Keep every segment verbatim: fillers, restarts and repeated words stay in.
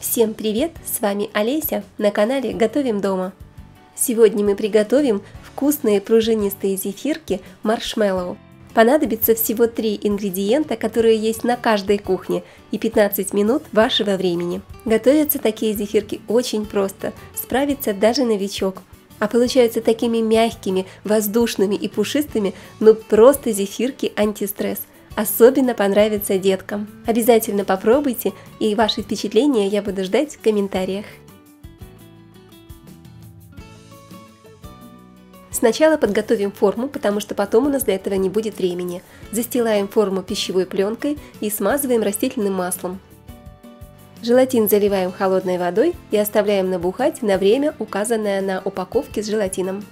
Всем привет! С вами Олеся на канале Готовим Дома. Сегодня мы приготовим вкусные пружинистые зефирки маршмеллоу. Понадобится всего три ингредиента, которые есть на каждой кухне, и пятнадцать минут вашего времени. Готовятся такие зефирки очень просто, справится даже новичок. А получаются такими мягкими, воздушными и пушистыми, ну просто зефирки антистресс. Особенно понравится деткам. Обязательно попробуйте, и ваши впечатления я буду ждать в комментариях. Сначала подготовим форму, потому что потом у нас для этого не будет времени. Застилаем форму пищевой пленкой и смазываем растительным маслом. Желатин заливаем холодной водой и оставляем набухать на время, указанное на упаковке с желатином.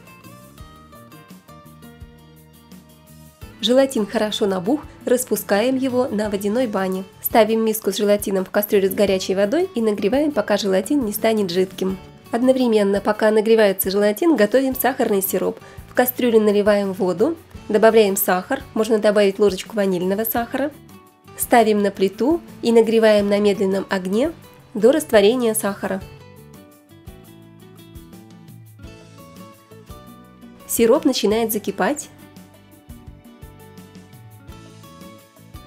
Желатин хорошо набух, распускаем его на водяной бане. Ставим миску с желатином в кастрюлю с горячей водой и нагреваем, пока желатин не станет жидким. Одновременно, пока нагревается желатин, готовим сахарный сироп. В кастрюлю наливаем воду, добавляем сахар, можно добавить ложечку ванильного сахара. Ставим на плиту и нагреваем на медленном огне до растворения сахара. Сироп начинает закипать.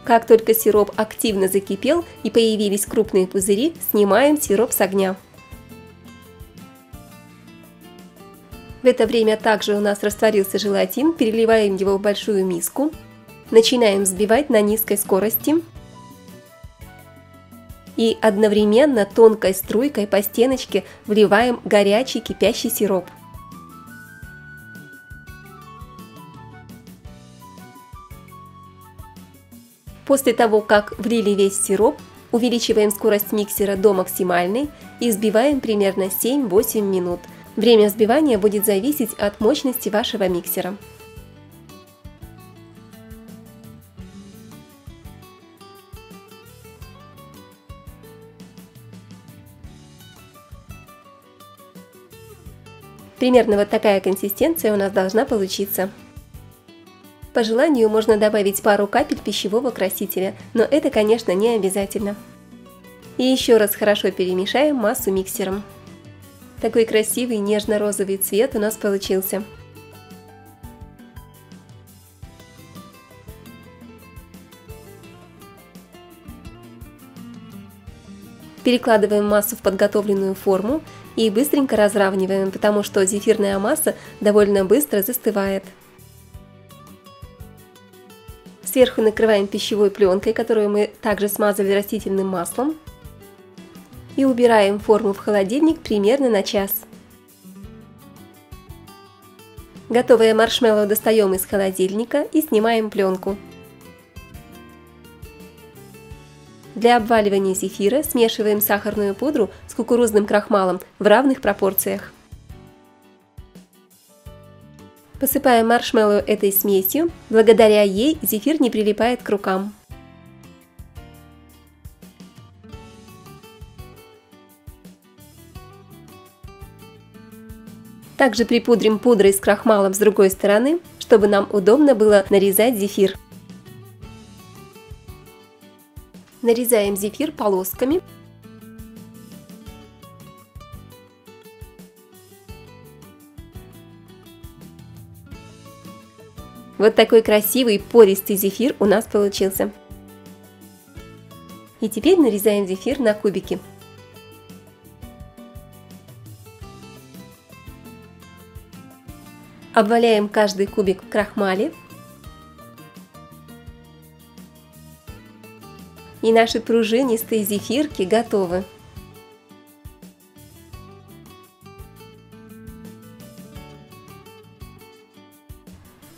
Как только сироп активно закипел и появились крупные пузыри, снимаем сироп с огня. В это время также у нас растворился желатин, переливаем его в большую миску. Начинаем взбивать на низкой скорости. И одновременно тонкой струйкой по стеночке вливаем горячий кипящий сироп. После того, как влили весь сироп, увеличиваем скорость миксера до максимальной и взбиваем примерно семь-восемь минут. Время взбивания будет зависеть от мощности вашего миксера. Примерно вот такая консистенция у нас должна получиться. По желанию можно добавить пару капель пищевого красителя, но это, конечно, не обязательно. И еще раз хорошо перемешаем массу миксером. Такой красивый нежно-розовый цвет у нас получился. Перекладываем массу в подготовленную форму и быстренько разравниваем, потому что зефирная масса довольно быстро застывает. Сверху накрываем пищевой пленкой, которую мы также смазали растительным маслом. И убираем форму в холодильник примерно на час. Готовое маршмеллоу достаем из холодильника и снимаем пленку. Для обваливания зефира смешиваем сахарную пудру с кукурузным крахмалом в равных пропорциях. Посыпаем маршмеллоу этой смесью, благодаря ей зефир не прилипает к рукам. Также припудрим пудрой с крахмалом с другой стороны, чтобы нам удобно было нарезать зефир. Нарезаем зефир полосками. Вот такой красивый пористый зефир у нас получился. И теперь нарезаем зефир на кубики. Обваляем каждый кубик в крахмале. И наши пружинистые зефирки готовы.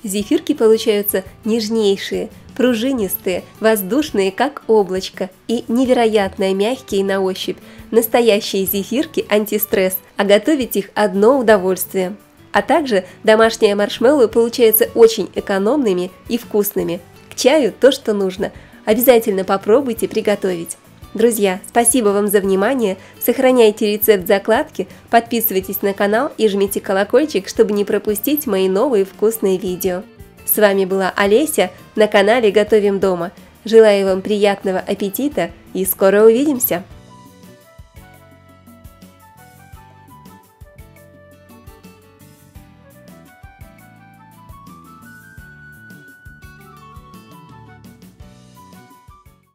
Зефирки получаются нежнейшие, пружинистые, воздушные, как облачко, и невероятно мягкие на ощупь. Настоящие зефирки антистресс, а готовить их одно удовольствие. А также домашние маршмеллоу получаются очень экономными и вкусными. К чаю то, что нужно. Обязательно попробуйте приготовить. Друзья, спасибо вам за внимание. Сохраняйте рецепт закладки, подписывайтесь на канал и жмите колокольчик, чтобы не пропустить мои новые вкусные видео. С вами была Олеся на канале Готовим Дома. Желаю вам приятного аппетита и скоро увидимся!